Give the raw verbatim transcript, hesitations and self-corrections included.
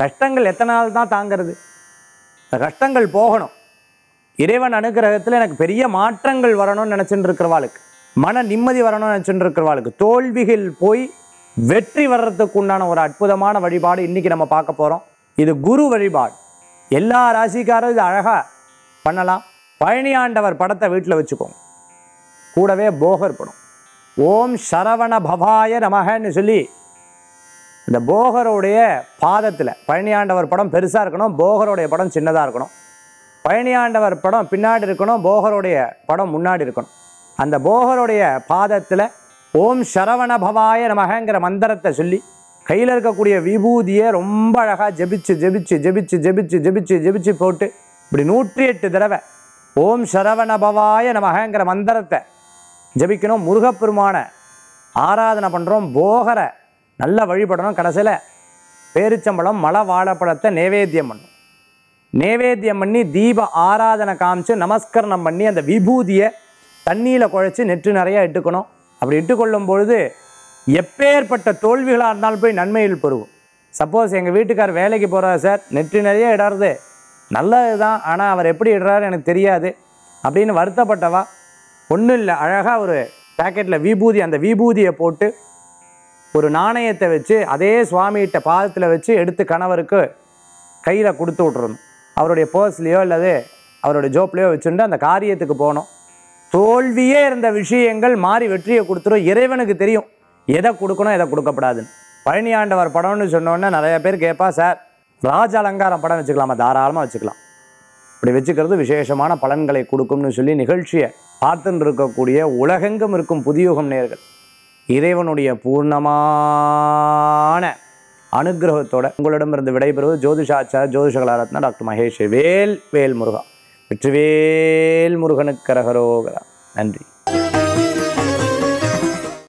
கஷ்டங்கள் எத்தனை நாள் தான் தாங்கிறது? அந்த கஷ்டங்கள் போகணும். இறைவன் அனுகிரகத்தில் எனக்கு பெரிய மாற்றங்கள் வரணும்னு நினச்சிட்டு இருக்கிறவாளுக்கு, மன நிம்மதி வரணும்னு நினச்சிட்டு இருக்கிறவாளுக்கு தோல்விகள் போய் வெற்றி வர்றதுக்கு உண்டான ஒரு அற்புதமான வழிபாடு இன்றைக்கி நம்ம பார்க்க போகிறோம். இது குரு வழிபாடு. எல்லா ராசிக்காரும் இது அழகாக பண்ணலாம். பழனி ஆண்டவர் படத்தை வீட்டில் வச்சுக்கோங்க, கூடவே போகர் படம். ஓம் சரவண பவாய நமகன்னு சொல்லி இந்த போகருடைய பாதத்தில், பழனி ஆண்டவர் படம் பெருசாக இருக்கணும், போகருடைய படம் சின்னதாக இருக்கணும். பழனி ஆண்டவர் படம் பின்னாடி இருக்கணும், போகருடைய படம் முன்னாடி இருக்கணும். அந்த போகருடைய பாதத்தில் ஓம் சரவண பவாய நமகங்கிற மந்திரத்தை சொல்லி கையில் இருக்கக்கூடிய விபூதியை ரொம்ப அழகாக ஜெபிச்சு ஜெபிச்சு ஜெபிச்சு ஜெபிச்சு ஜெபிச்சு ஜெபிச்சு போட்டு இப்படி நூற்றி எட்டு தடவை ஓம் சரவண பவாய நமகங்கிற மந்திரத்தை ஜபிக்கணும். முருகப்பெருமானை ஆராதனை பண்ணுறோம், போகரை நல்லா வழிபடணும். கடைசியில் பேரிச்சம்பழம் மலை வாழைப்பழத்தை நைவேத்தியம் பண்ணும். நைவேத்தியம் பண்ணி தீப ஆராதனை காமிச்சு நமஸ்கரணம் பண்ணி அந்த விபூதியை தண்ணியில் குழைச்சி நெற்று நிறையா இட்டுக்கணும். அப்படி இட்டுக்கொள்ளும் பொழுது எப்பேற்பட்ட தோல்விகளாக இருந்தாலும் போய் நன்மையில் பெறுவோம். சப்போஸ் எங்கள் வீட்டுக்கார் வேலைக்கு போகிறார், சார் நெற்றி நிறைய இடறது நல்லது தான், ஆனால் அவர் எப்படி இடுறாரு எனக்கு தெரியாது அப்படின்னு வருத்தப்பட்டவா, ஒன்றும் இல்லை, அழகாக ஒரு பேக்கெட்டில் விபூதி, அந்த விபூதியை போட்டு ஒரு நாணயத்தை வச்சு அதே சுவாமிகிட்ட பாதத்தில் வச்சு எடுத்து கணவருக்கு கையில் கொடுத்து விட்றணும். அவருடைய பர்ஸ்லேயோ அல்லது அவருடைய ஜோப்லேயோ வச்சுட்டு அந்த காரியத்துக்கு போகணும். தோல்வியே இருந்த விஷயங்கள் மாறி வெற்றியை கொடுத்துரும். இறைவனுக்கு தெரியும் எதை கொடுக்கணும் எதை கொடுக்கப்படாதுன்னு. பழனி ஆண்டவர் படம்னு சொன்னோன்னே நிறைய பேர் கேட்பா, சார் ராஜ அலங்காரம் படம் வச்சுக்கலாமா? தாராளமாக வச்சுக்கலாம். இப்படி வச்சுக்கிறது விசேஷமான பலன்களை கொடுக்கும்னு சொல்லி நிகழ்ச்சியை பார்த்துட்டு இருக்கக்கூடிய உலகெங்கும் இருக்கும் புதியுகம் நேயர்கள் இறைவனுடைய பூர்ணமான அனுகிரகத்தோட உங்களிடமிருந்து விடைபெறுவது ஜோதிஷாச்சார ஜோதிஷகலாரத்னா டாக்டர் மகேஷ் வேல் வேல் முருகா. வெற்றிவேல் முருகனுக்கு கரகரோகரா. நன்றி.